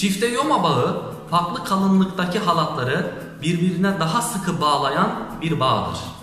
Çifte yoma bağı farklı kalınlıktaki halatları birbirine daha sıkı bağlayan bir bağdır.